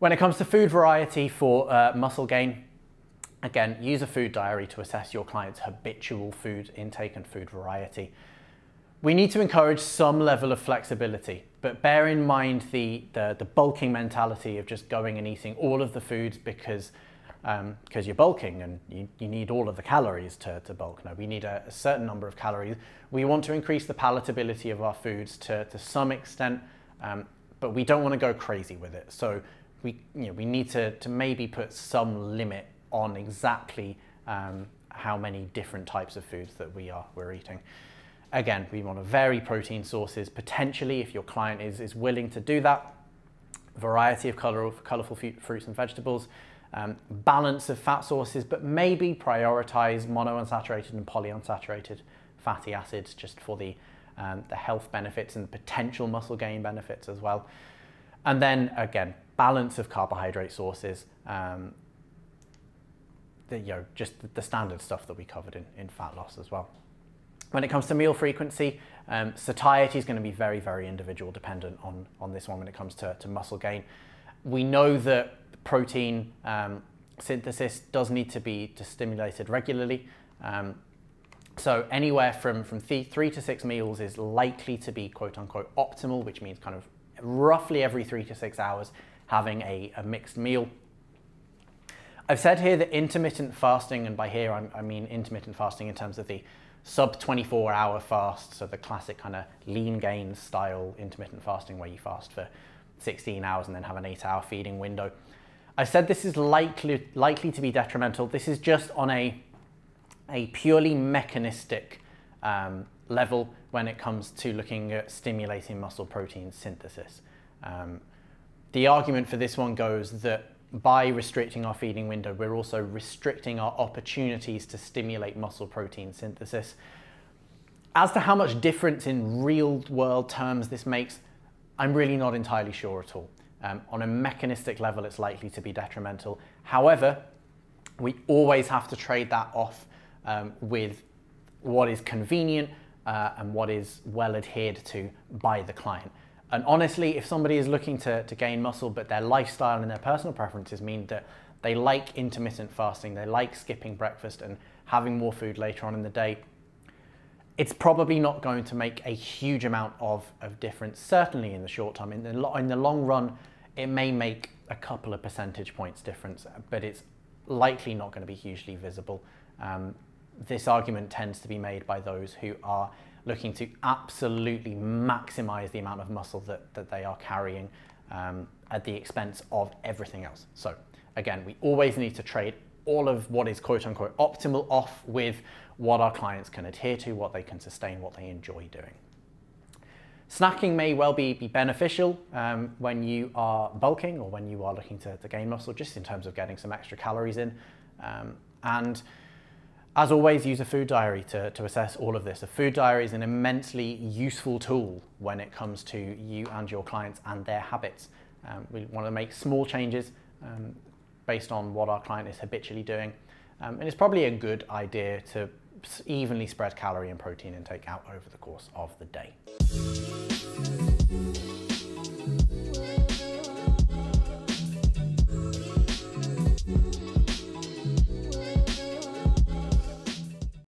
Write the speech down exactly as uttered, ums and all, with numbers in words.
When it comes to food variety for uh, muscle gain, again, use a food diary to assess your client's habitual food intake and food variety. We need to encourage some level of flexibility, but bear in mind the, the, the bulking mentality of just going and eating all of the foods because um, because you're bulking and you, you need all of the calories to, to bulk. No, we need a, a certain number of calories. We want to increase the palatability of our foods to, to some extent, um, but we don't want to go crazy with it. So we, you know, we need to, to maybe put some limit on exactly um, how many different types of foods that we are we're eating. Again, we want to vary protein sources, potentially, if your client is, is willing to do that. Variety of color, colorful fruits and vegetables, um, balance of fat sources, but maybe prioritize monounsaturated and polyunsaturated fatty acids just for the, um, the health benefits and potential muscle gain benefits as well. And then again, balance of carbohydrate sources, um, the, you know, just the standard stuff that we covered in, in fat loss as well. When it comes to meal frequency, um, satiety is going to be very, very individual dependent on, on this one when it comes to, to muscle gain. We know that protein um, synthesis does need to be to stimulated regularly. Um, so anywhere from, from th three to six meals is likely to be quote unquote optimal, which means kind of roughly every three to six hours having a, a mixed meal. I've said here that intermittent fasting, and by here I'm, I mean intermittent fasting in terms of the sub twenty-four hour fast, so the classic kind of lean gain style intermittent fasting where you fast for sixteen hours and then have an eight hour feeding window. I said this is likely, likely to be detrimental. This is just on a, a purely mechanistic um, level when it comes to looking at stimulating muscle protein synthesis. Um, the argument for this one goes that by restricting our feeding window, we're also restricting our opportunities to stimulate muscle protein synthesis. As to how much difference in real world terms this makes, I'm really not entirely sure at all. Um, on a mechanistic level, it's likely to be detrimental. However, we always have to trade that off um, with what is convenient uh, and what is well adhered to by the client. And honestly, if somebody is looking to, to gain muscle, but their lifestyle and their personal preferences mean that they like intermittent fasting, they like skipping breakfast and having more food later on in the day, it's probably not going to make a huge amount of, of difference, certainly in the short term. In the, in the long run, it may make a couple of percentage points difference, but it's likely not going to be hugely visible. Um, this argument tends to be made by those who are looking to absolutely maximize the amount of muscle that, that they are carrying um, at the expense of everything else. So again, we always need to trade all of what is quote unquote optimal off with what our clients can adhere to, what they can sustain, what they enjoy doing. Snacking may well be, be beneficial um, when you are bulking or when you are looking to, to gain muscle, just in terms of getting some extra calories in. Um, and As always, use a food diary to, to assess all of this. A food diary is an immensely useful tool when it comes to you and your clients and their habits. Um, we want to make small changes um, based on what our client is habitually doing. Um, and it's probably a good idea to evenly spread calorie and protein intake out over the course of the day.